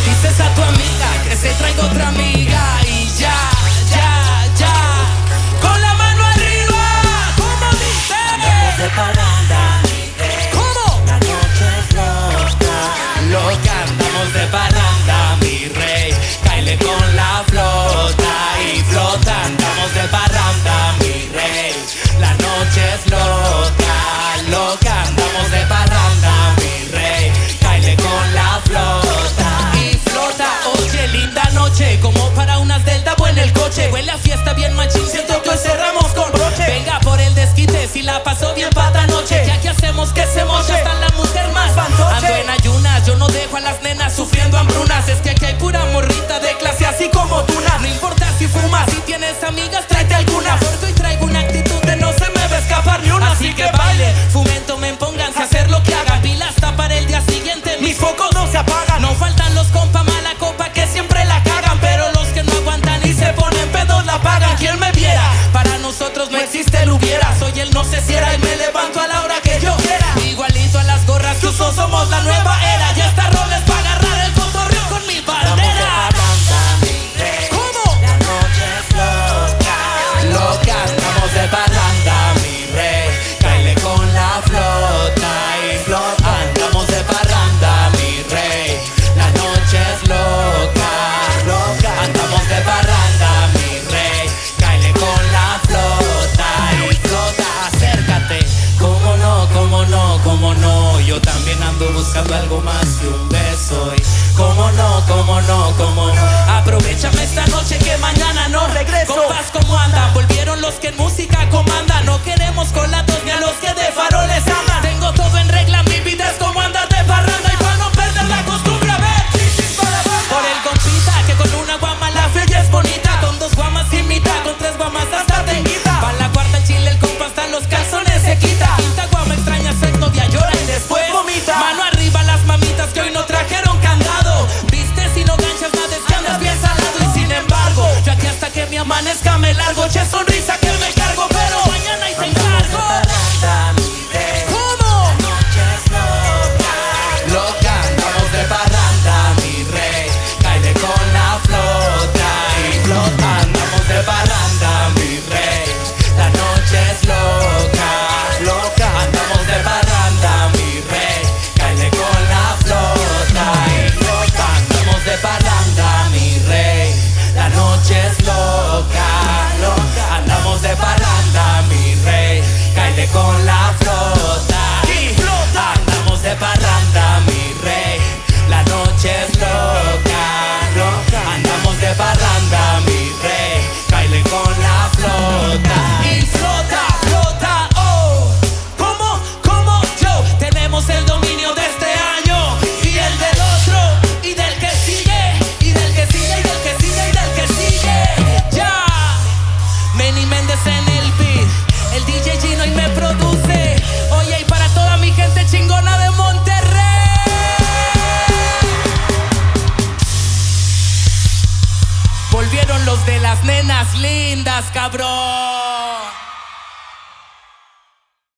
le dices a tu amiga que se traiga otra amiga y ya. Con la mano arriba, como dice. Vamos de paranda. ¿Cómo? La noche es loca. Loca, andamos de paranda, mi rey. Cáele con la flota y flota. Andamos de paranda, mi rey. La noche es loca, loca. Andamos de paranda, mi rey. Cáele con la flota y flota. Oye, linda noche, como para unas delta o en el coche. Huele a fiesta bien machín, siento que hoy cerramos con broche. Venga por el desquite, si la pasó bien pata noche. Ya que hacemos que se moche, hasta la mujer más fantoche. Ando en ayunas, yo no dejo a las nenas sufriendo hambrunas. Es que aquí hay pura morrita de clase así como tuna. No importa si fumas, si tienes amigas, tráete alguna. Porque hoy traigo una actitud de no se me va a escapar ni una. Así que baile, fumento, me pongan a hacer lo que hagan. Pilas hasta para el día siguiente, mis focos no se apagan. No faltan los compa mala copa que siempre la cagan. Pero los que no aguantan y se ponen pedos la pagan. ¿Quién me viera? Para nosotros no existe el hubiera. Soy el no sé si era y me levanto a la hora que yo quiera. Igualito a las gorras que uso, somos la nueva era. Ya está roles para agarrar el cotorreo con mi bandera. De parranda, mi rey, cáele con la flota y flota. Andamos de parranda, mi rey, la noche es loca, loca. Andamos de parranda, mi rey, cáele con la flota y flota. Acércate, cómo no, cómo no, cómo no. Yo también ando buscando algo más que un beso y cómo no, cómo no, cómo no. Aprovechame esta noche que mañana no regreso. Compas, ¿cómo andan? Volvieron los que en música comandan. No queremos colatos ni a los que de faroles aman. Tengo todo en regla, mi vida es como andar de parranda. Y para no perder la costumbre, a ver, por el compita que con una guama la feria es bonita. Con dos guamas se imita, con tres guamas hasta te quita. Pa' la cuarta el chile, el compa hasta los calzones se quita. Quinta guama extraña, sexta novia llora y después vomita. Mano arriba las mamitas que hoy no trajeron candado. Hasta que mi amanezca me largo, che sonrisa que me cargo, pero mañana y te encargo. Andamos de parranda, mi rey. ¿Cómo? La noche es loca, loca. Andamos de parranda, mi rey. Cáele con la flota y flota. Andamos de parranda, mi rey. La noche es loca, loca. Andamos de parranda, mi rey. Cáele con la flota y flota. Andamos de parranda, mi rey. La noche es loca, loca. Andamos de parranda, mi rey. Cáele con la flota y flota. Andamos de parranda, mi rey. La noche es loca, loca. Andamos de parranda, mi rey. Cáele con la flota y flota, flota. Oh, como yo tenemos el dominio de este año y el del otro y del que sigue y del que sigue y del que sigue y del que sigue. Ya, Manny Méndez en el beat, el DJ Gino y me produce. Oye, y para toda mi gente chingona de Monterrey. Volvieron los de las nenas lindas, cabrón.